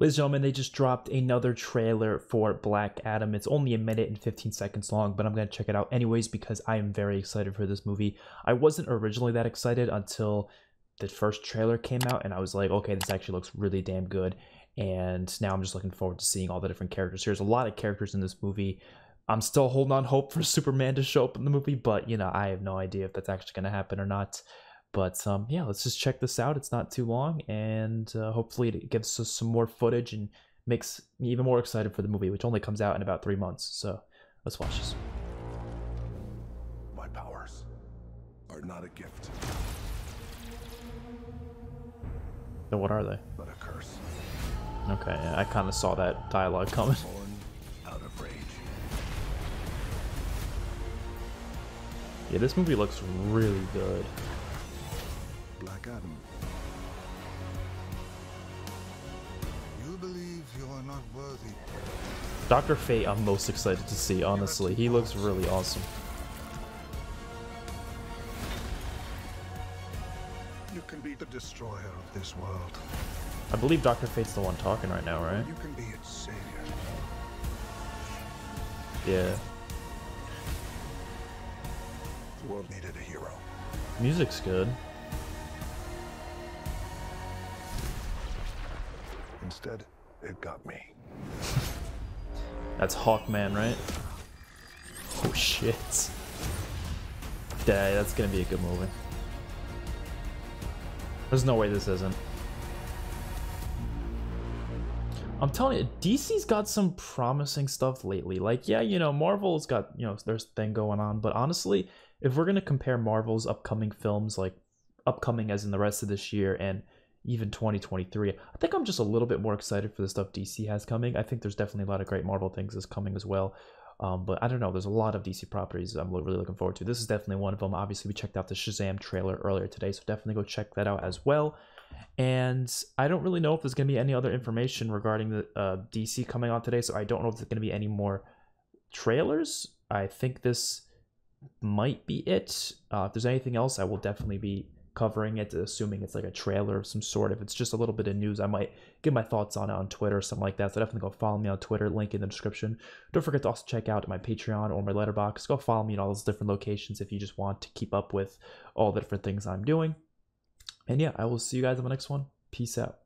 Liz Oman, they just dropped another trailer for Black Adam. It's only a minute and 15 seconds long, but I'm going to check it out anyways because I am very excited for this movie. I wasn't originally that excited until the first trailer came out, and I was like, okay, this actually looks really damn good. And now I'm just looking forward to seeing all the different characters. There's a lot of characters in this movie. I'm still holding on hope for Superman to show up in the movie, but, you know, I have no idea if that's actually going to happen or not. But yeah, let's just check this out. It's not too long, and hopefully it gives us some more footage and makes me even more excited for the movie, which only comes out in about 3 months. So let's watch this. My powers are not a gift. So what are they? But a curse. Okay, I kind of saw that dialogue coming. Born out of rage. Yeah, this movie looks really good. Black Adam. You believe you are not worthy. Dr. Fate, I'm most excited to see, honestly. He looks really awesome. You can be the destroyer of this world. I believe Dr. Fate's the one talking right now, right? You can be its savior. Yeah. The world needed a hero. Music's good. Instead, it got me. That's Hawkman, right? Oh shit. Yeah, that's gonna be a good movie. There's no way this isn't. I'm telling you, DC's got some promising stuff lately. Like, yeah, you know, Marvel's got, you know, their thing going on, but honestly, if we're gonna compare Marvel's upcoming films, like upcoming as in the rest of this year and even 2023, I think I'm just a little bit more excited for the stuff DC has coming. I think there's definitely a lot of great Marvel things that's coming as well. But I don't know, there's a lot of DC properties I'm really looking forward to. This is definitely one of them. Obviously, we checked out the Shazam trailer earlier today, so definitely go check that out as well. And I don't really know if there's going to be any other information regarding the DC coming on today, so I don't know if there's going to be any more trailers. I think this might be it. If there's anything else, I will definitely be covering it, assuming it's like a trailer of some sort. If it's just a little bit of news, I might give my thoughts on it on Twitter or something like that. So definitely go follow me on Twitter, link in the description. Don't forget to also check out my Patreon or my Letterboxd. Go follow me in all those different locations if you just want to keep up with all the different things I'm doing. And yeah, I will see you guys in the next one. Peace out.